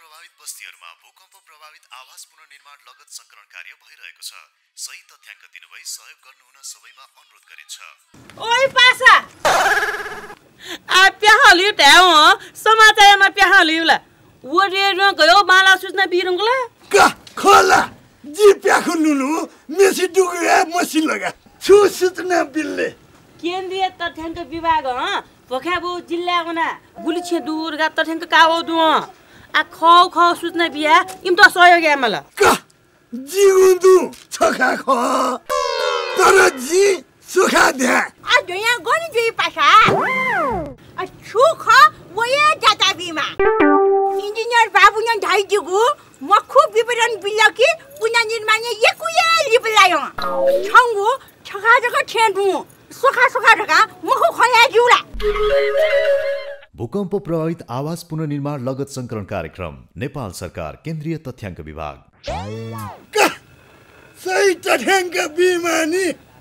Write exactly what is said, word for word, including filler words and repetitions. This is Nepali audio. प्रभावित बस्तीहरूमा भूकम्प प्रभावित आवास पुनर्निर्माण लगत संकलन कार्य भइरहेको छ। सही तथ्याङ्क दिनुभई सहयोग गर्नुहुन सबैमा अनुरोध गरिन्छ। ओइ पासा आ प्याहालु ट्याउ समाचारमा प्याहालुला ओरे रङ गयो माला सूचना बिरुङला खोला जी प्याखु लुलु मेसी डुगे मसी लगा छु सूचना बिलले केन्द्रीय तथ्याङ्क विभाग ह पखाबो जिल्ला गना गुलिछे दुर्गा तथ्याङ्क काओ दु आ खाउ खाउ सूचना बिया इम त सहयोग यामला जिउदु छखा ख तर जी सुखा दे आ दुया गनि जी पासा आ छुखा वया जाता बिमा इन्जिनियर बाबुन धाइ दिगु मखु विवरण बिलकी पुना निर्माण यकुया लिबलाय छंगु छखा जक छेदु सुखा सुखा ढका मखु खया जुला भूकम्प प्रभावित आवास पुनर्निर्माण लगत संकलन कार्यक्रम नेपाल सरकार केन्द्रीय तथ्याङ्क विभाग सही तथ्याङ्क बिमानी